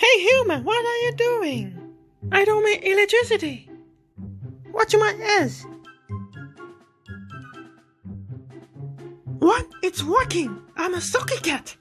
Hey human, what are you doing? I don't make electricity. Watch my ass. What? It's working. I'm a soccer cat.